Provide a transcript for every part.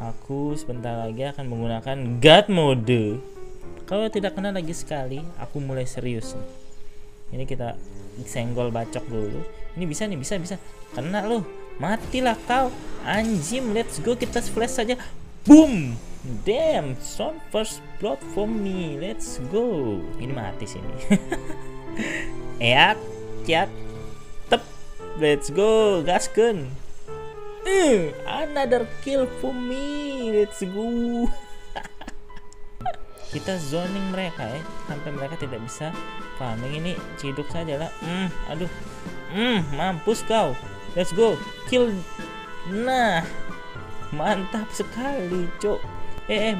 Aku sebentar lagi akan menggunakan God Mode. Kalau tidak kena lagi sekali, aku mulai serius nih. Ini kita senggol bacok dulu. Ini bisa nih, bisa. Kena loh. Matilah kau. Anjim, let's go, kita flash saja. Boom. Damn, some first blood for me. Let's go. Ini mati sini. Eat, ciat. Tep. Let's go, gaskeun. Another kill for me. Let's go. Kita zoning mereka ya, sampai mereka tidak bisa farming. Ini ciduk saja lah. Aduh. Mampus kau. Let's go. Kill. Nah. Mantap sekali, cok.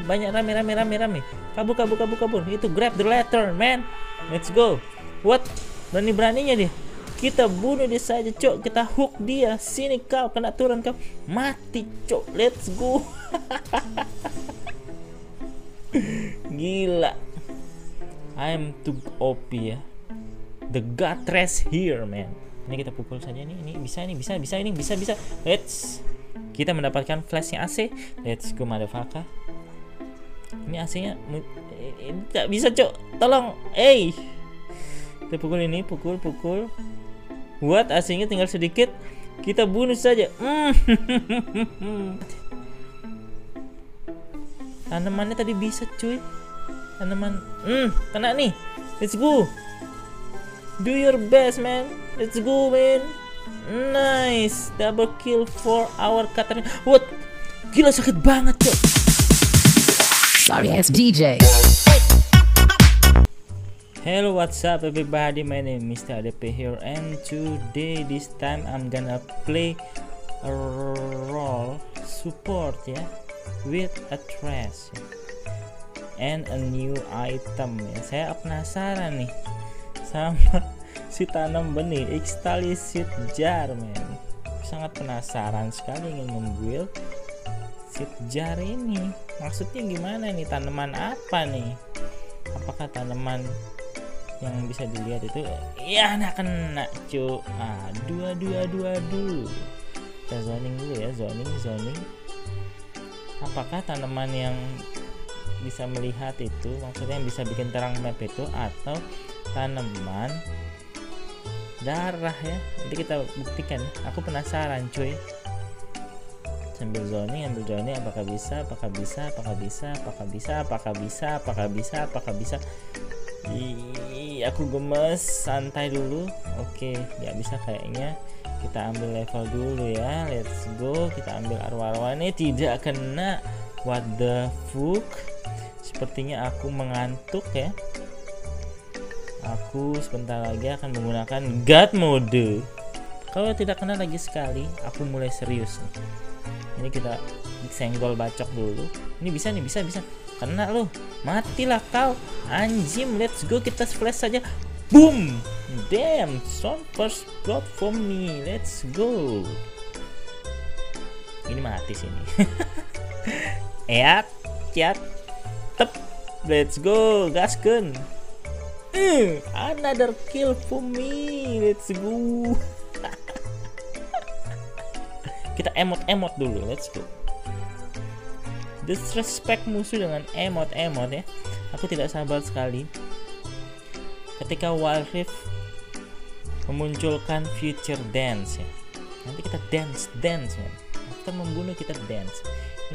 Banyak rame. Kabur. Itu grab the letter, man. Let's go. What? Berani-beraninya dia. Kita bunuh dia saja, cok. Kita hook dia. Sini kau, kena turun kau. Mati, cok. Let's go. Gila. I'm too OP ya. The God Thresh here, man. Ini kita pukul saja nih. Ini bisa, ini bisa, ini bisa. Let's. Kita mendapatkan flashnya AC. Let's go, motherfucker. Ini AC-nya tidak bisa, cok. Tolong. Kita pukul ini, pukul. Buat AC-nya tinggal sedikit. Kita bunuh saja. Tanamannya tadi bisa, cuy. Tanaman. Kena nih. Let's go. Do your best, man. Let's go, man. Nice. Double kill for our Katarina. What? Gila, sakit banget, cuy. Sorry, DJ. Hello, what's up everybody? My name is Mr. Adep here, and today this time I'm gonna play a role support ya, with a Thresh and a new item ya. Saya penasaran nih sama si tanam benih Extali Seed Jar, man. Sangat penasaran sekali ingin membuild seed jar ini. Maksudnya gimana nih, tanaman apa nih? Apakah tanaman yang bisa dilihat itu ya? Nah, kena cu. Aduh. Kita zoning dulu ya, zoning. Apakah tanaman yang bisa melihat itu, maksudnya yang bisa bikin terang map itu, atau tanaman darah ya? Nanti kita buktikan. Aku penasaran, cuy. Sambil zoning, apakah bisa? Apakah bisa? Aku gemes, santai dulu. Oke, nggak bisa kayaknya. Kita ambil level dulu ya. Let's go. Kita ambil arwah-arwah ini. Tidak kena. What the fuck? Sepertinya aku mengantuk ya. Aku sebentar lagi akan menggunakan God Mode. Kalau tidak kena lagi sekali, aku mulai serius nih. Ini kita senggol bacok dulu. Ini bisa nih, bisa. Kena loh. Matilah kau. Anjim, let's go, kita flash saja. Boom. Damn, some first blood for me. Let's go. Ini mati sini. Ciat. Tep. Let's go, gaskeun. Another kill for me. Let's go. Kita emot dulu. Let's go. Disrespect musuh dengan emot ya. Aku tidak sabar sekali ketika Wild Rift memunculkan future dance ya. Nanti kita dance ya. After membunuh kita dance.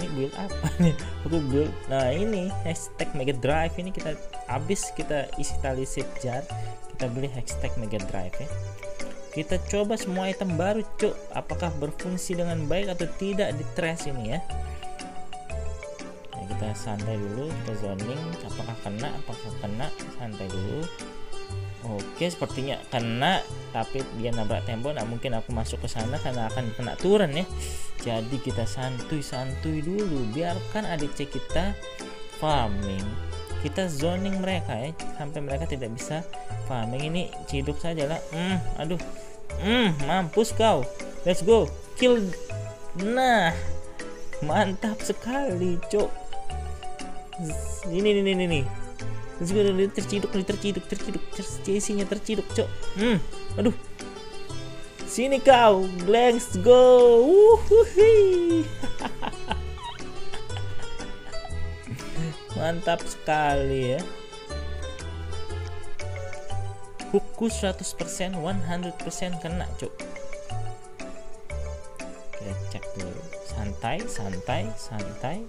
Ini build apa nih? Aku build. Nah, ini hashtag Mega Drive ini kita habis, kita isi tali seed jar. Kita beli hashtag Mega Drive ya. Kita coba semua item baru, cuk. Apakah berfungsi dengan baik atau tidak di Thresh ini ya. Nah, kita santai dulu, kita zoning. Apakah kena, santai dulu. Oke, sepertinya kena, tapi dia nabrak tembok. Nah, mungkin aku masuk ke sana karena akan kena turun ya. Jadi kita santuy dulu, biarkan ADC kita farming. Kita zoning mereka ya, sampai mereka tidak bisa farming. Ini ciduk saja lah. Aduh. Mampus kau. Let's go. Kill. Nah. Mantap sekali, cok. Ini. Let's go. Terciduk, cok. Aduh. Sini kau. Let's go. Mantap sekali ya. Hookku 100%, 100% kena, cuk. Kita cek dulu. Santai, santai, santai.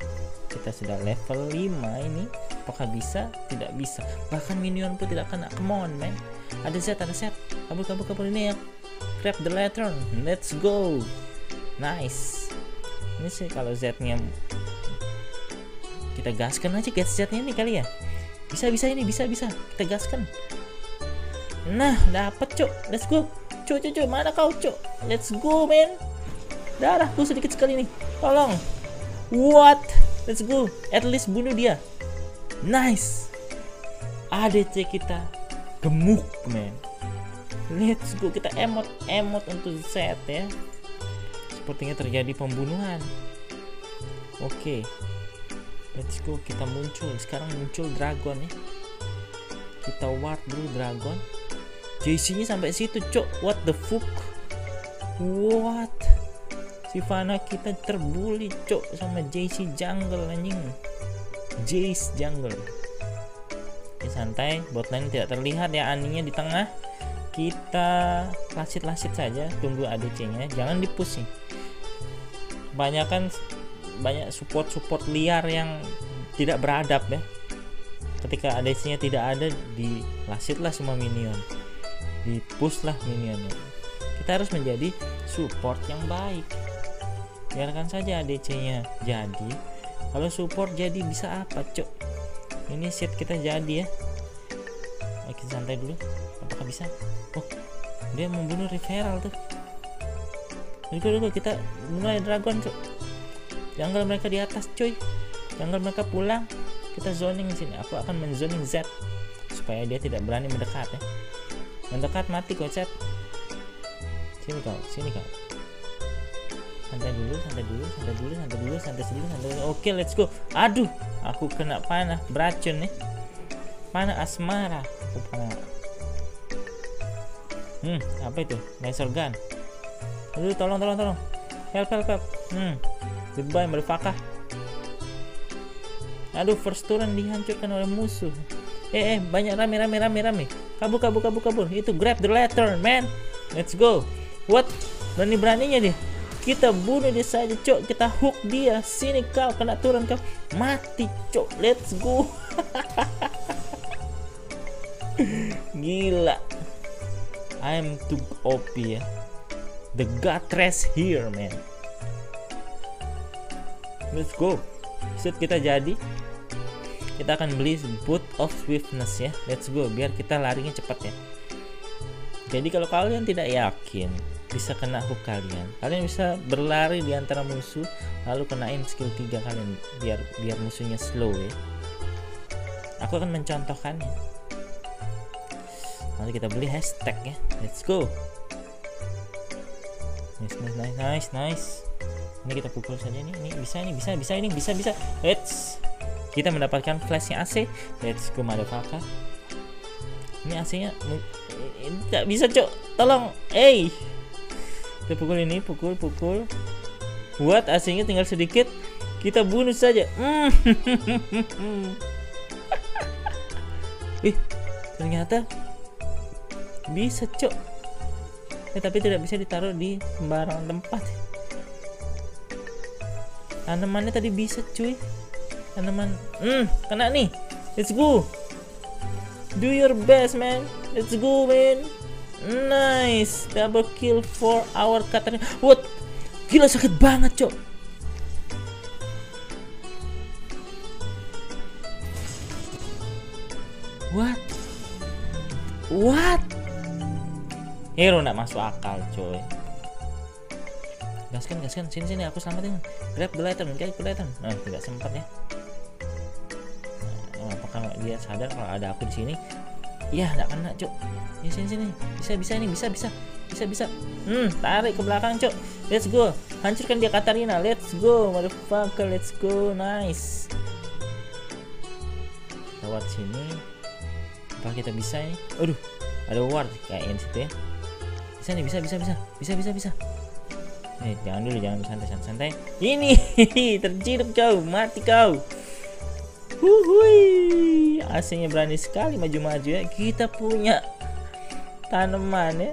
Kita sudah level 5 ini. Apakah bisa? Tidak bisa. Bahkan minion pun tidak kena. Come on, man. Ada set, ada set. Kabur, kabur, kabur ini ya. Grab the lantern. Let's go. Nice. Ini sih kalau Z-nya kita gaskan aja, get Z-nya nih kali ya. Bisa-bisa ini, bisa-bisa. Kita gaskan. Nah, dapet cuk. Let's go. Cuk, cuk, cuk. Mana kau, cuk? Let's go, man. Darahku sedikit sekali nih. Tolong. What? Let's go. At least bunuh dia. Nice. ADC kita gemuk, man. Let's go. Kita emot-emot untuk Z ya. Sepertinya terjadi pembunuhan. Oke, let's go. Kita muncul. Sekarang muncul dragon ya. Kita ward dulu dragon. JC nya sampai situ, cok. What the fuck? What? Sivana kita terbully, cok, sama JC jungle anjing. Jace jungle. Oke, santai. Botline tidak terlihat ya. Annie nya di tengah. Kita lasit-lasit saja, tunggu ADC-nya, jangan dipusin. Kebanyakan banyak support-support liar yang tidak beradab ya. Ketika ADC-nya tidak ada, dilasitlah semua minion, dipushlah minionnya. Kita harus menjadi support yang baik. Biarkan saja ADC-nya jadi. Kalau support jadi bisa apa, cok? Ini set kita jadi ya. Oke, santai dulu. Apakah bisa? Oh, dia membunuh referral tuh. Dulu kita mulai dragon, cuy. Jungle mereka di atas, cuy. Jungle mereka pulang. Kita zoning di sini. Aku akan menzoning Z supaya dia tidak berani mendekat ya. Mendekat mati kok, Z. Sini kau, sini kau. Santai dulu, santai dulu, santai dulu, santai dulu, santai dulu, santai dulu. Oke, let's go. Aduh, aku kena panah beracun nih. Panah asmara. Aku panah. Apa itu? Laser gun. Aduh, tolong, tolong, tolong. Help, help, help. Goodbye, motherfucker. Aduh, first turn dihancurkan oleh musuh. Banyak rame, rame, rame, rame. Kabur, kabur, kabur, kabur. Itu grab the lantern, man. Let's go. What? Berani-beraninya dia. Kita bunuh dia saja, cok. Kita hook dia. Sini kau, kena turun kau. Mati, cok. Let's go. Gila. I'm too OP ya. The God Thresh here, man. Let's go. Set kita jadi. Kita akan beli boot of swiftness ya. Let's go. Biar kita larinya cepat ya. Jadi kalau kalian tidak yakin bisa kena hook kalian, kalian bisa berlari di antara musuh lalu kenain skill 3 kalian biar musuhnya slow ya. Aku akan mencontohkannya. Nanti kita beli hashtag ya. Let's go. Nice, nice, nice, nice, nice. Ini kita pukul saja nih. Ini bisa, ini bisa, bisa, ini bisa, bisa. Let's. Kita mendapatkan flashnya AC. Let's go, motherfucker. Ini AC-nya tidak bisa, cok. Tolong. Hey. Kita pukul ini, pukul, pukul. Buat AC-nya tinggal sedikit. Kita bunuh saja. Ternyata bisa, cok, tapi tidak bisa ditaruh di sembarang tempat. Tanamannya tadi bisa, cuy. Tanaman kena nih. Let's go, do your best, man. Let's go, man. Nice, double kill for our Katarina. What? Gila, sakit banget, cok. What? What? Hero nggak masuk akal, coy. Gaskan, gaskan, sini, sini, aku selamatin. Grab the lantern, grab the lantern. Nah, tidak sempat ya. Nah, apakah dia sadar kalau ada aku di sini? Iya, nggak kena, cok. Ya, sini, sini, bisa, bisa, ini bisa, bisa, bisa, bisa. Tarik ke belakang, cok. Let's go, hancurkan dia Katarina. Let's go, motherfucker, let's go, nice. Lewat sini. Apakah kita bisa ini? Aduh, ada ward kayaknya situ ya. Bisa nih, bisa, bisa, bisa, bisa, bisa, bisa. Jangan dulu, jangan santai, santai. Ini terciduk kau, mati kau. Wuhui, aslinya berani sekali maju-maju ya. Kita punya tanaman ya,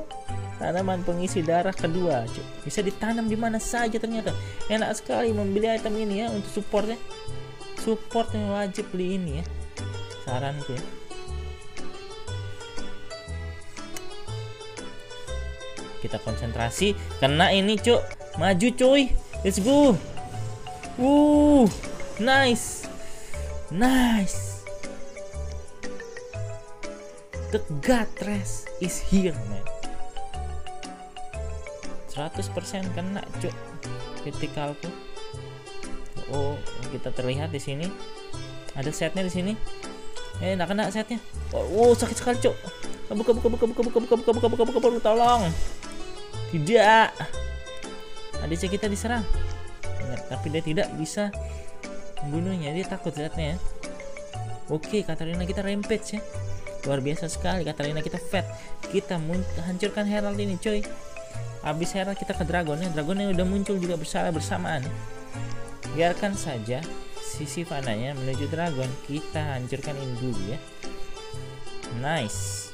tanaman pengisi darah kedua, cuy. Bisa ditanam di mana saja ternyata. Enak sekali membeli item ini ya untuk supportnya. Support yang wajib beli ini ya, saranku ya. Kita konsentrasi, kena ini cuy. Maju cuy, let's go. Nice. Nice. The God Thresh is here, man. 100% kena cuk kritikalku. Oh, kita terlihat di sini ada setnya di sini. Nggak kena setnya. Oh, sakit sekali cuk. Buka, tolong. Tidak. ADC kita diserang. Tapi dia tidak bisa membunuhnya, dia takut lihatnya ya. Oke, Katarina kita rampage ya. Luar biasa sekali Katarina kita fat. Kita hancurkan Herald ini, coy. Abis Herald kita ke Dragonnya. Dragonnya udah muncul juga bersamaan. Biarkan saja si Sivananya menuju Dragon. Kita hancurkan ini dulu ya. Nice.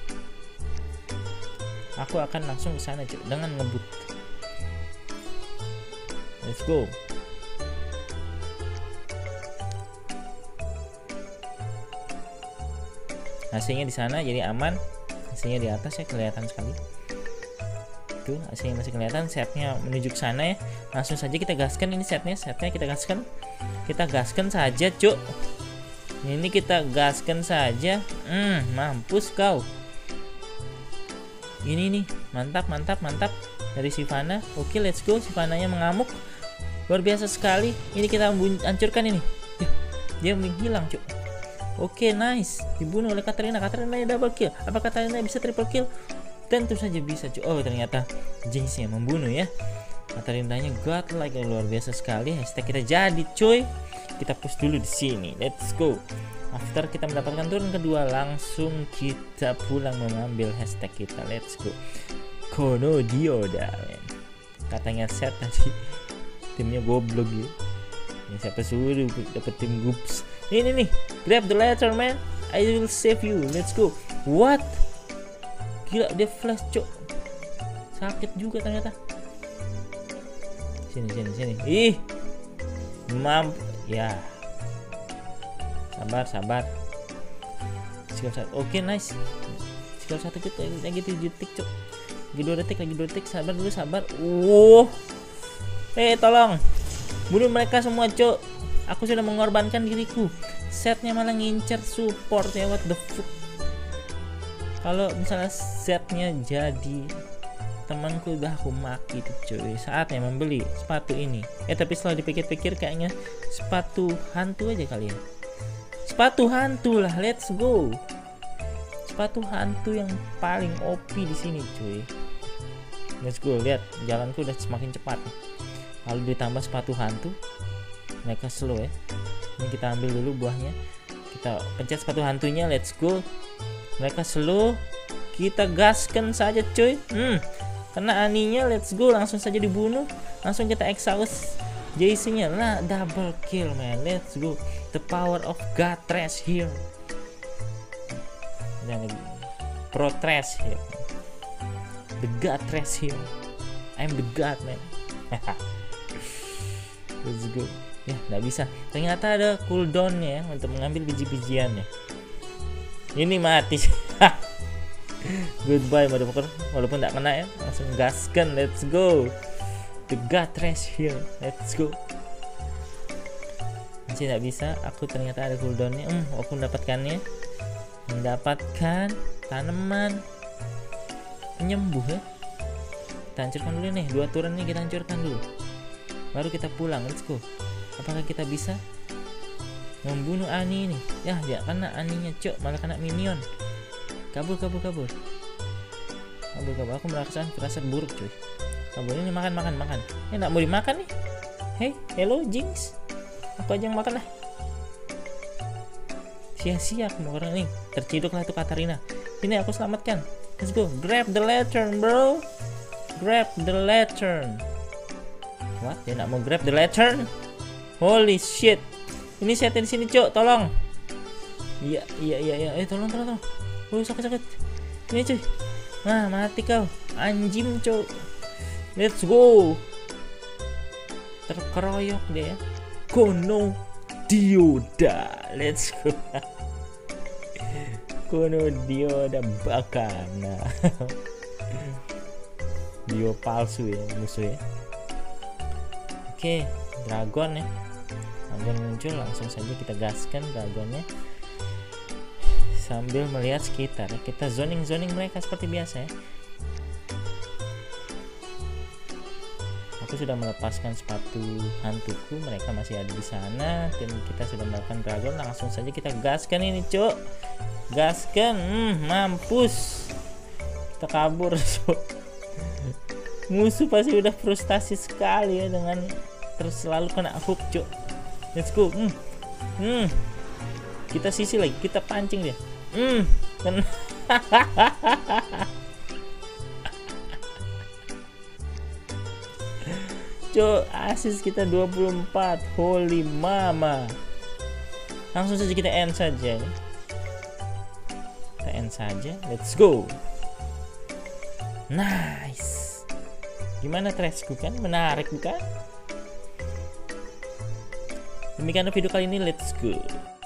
Aku akan langsung ke sana cuy dengan ngebut. Let's go. AC-nya di sana jadi aman. AC-nya di atas ya, kelihatan sekali. Tuh, AC-nya masih kelihatan, setnya menuju ke sana ya. Langsung saja kita gaskan ini setnya kita gaskan. Kita gaskan saja, cuk. Ini kita gaskan saja. Mampus kau. Ini nih, mantap dari Sivana. Oke, let's go. Sivananya mengamuk. Luar biasa sekali. Ini kita hancurkan ini. Dia menghilang, cuk. Oke, nice. Dibunuh oleh Katarina. Katarina double kill. Apa Katarina bisa triple kill? Tentu saja bisa cuy. Oh ternyata Jinxnya membunuh ya. Katarinanya godlike yang luar biasa sekali. Hashtag kita jadi cuy. Kita push dulu di sini. Let's go. After kita mendapatkan turn kedua, langsung kita pulang mengambil hashtag kita. Let's go. Kono dioda. Katanya set tadi timnya goblok ya. Siapa suruh dapat tim goops? Ini nih. Grab the ladder man. I will save you. Let's go. What? Gila dia flash cok. Sakit juga ternyata. Sini. Ih. Mamp ya. Sabar. Skill 1. Oke, nice. Skill 1 gitu lagi 7 detik cok. Lagi 2 detik, sabar dulu. Tolong. Bunuh mereka semua cok. Aku sudah mengorbankan diriku. Setnya malah ngincer support ya, what the fuck. Kalau misalnya setnya jadi temanku udah aku maki tuh cuy. Saatnya membeli sepatu ini. Tapi setelah dipikir-pikir kayaknya sepatu hantu aja kali ya. Sepatu hantu lah, let's go. Sepatu hantu yang paling OP di sini cuy. Let's go, lihat jalanku udah semakin cepat. Lalu ditambah sepatu hantu, mereka slow ya. Ini kita ambil dulu buahnya. Kita pencet sepatu hantunya, let's go. Mereka slow, kita gaskan saja cuy. Kena Aninya, let's go. Langsung saja dibunuh. Langsung kita exhaust JC-nya. Nah, double kill man, let's go. The power of God Thresh here. Dan pro Thresh here. The God Thresh here. I'm the God man. Let's go. Ya, nggak bisa. Ternyata ada cooldownnya untuk mengambil biji-bijiannya. Ini mati. Goodbye motherfucker. Walaupun tidak kena ya, langsung gaskan. Let's go. The God Thresh here. Let's go. Masih tidak bisa. Aku ternyata ada cooldownnya. Aku mendapatkan tanaman penyembuh ya. Kita hancurkan dulu nih. 2 turun ini kita hancurkan dulu. Baru kita pulang. Let's go. Apakah kita bisa membunuh Annie ini? Ya kena Annie-nya cok, malah kena minion. Kabur. Aku merasa buruk cuy. Kabur ini makan. Nggak mau dimakan nih. Hey, hello Jinx. Aku aja yang makan lah. Sia-sia aku mau orang ini. Terciduklah tuh Katarina. Ini aku selamatkan. Let's go. Grab the lantern bro. Grab the lantern. What? Dia nggak mau grab the lantern? Holy shit. Ini setnya di sini, cok. Tolong. Iya. Tolong. Wuh, sakit. Ini cuy. Nah, mati kau. Anjim cuy. Let's go. Terkeroyok deh ya. Kono Dioda. Let's go. Kono Dioda Bakana. Dio palsu ya musuh ya. Oke, dragon ya. Dragon muncul, langsung saja kita gaskan dragonnya. Sambil melihat sekitar, kita zoning mereka seperti biasa ya. Aku sudah melepaskan sepatu hantuku, mereka masih ada di sana dan kita sudah melakukan dragon, langsung saja kita gaskan ini, cuk. Gaskan, mampus. Kita kabur, cuk. Musuh pasti udah frustasi sekali ya dengan terus selalu kena hook, cuk. Let's go. Kita sisi lagi, kita pancing dia. Kena. Cuk, assist kita 24. Holy mama. Langsung saja kita end saja. Let's go. Nice. Gimana Threshku kan? Menarik bukan? Demikian video kali ini, let's go.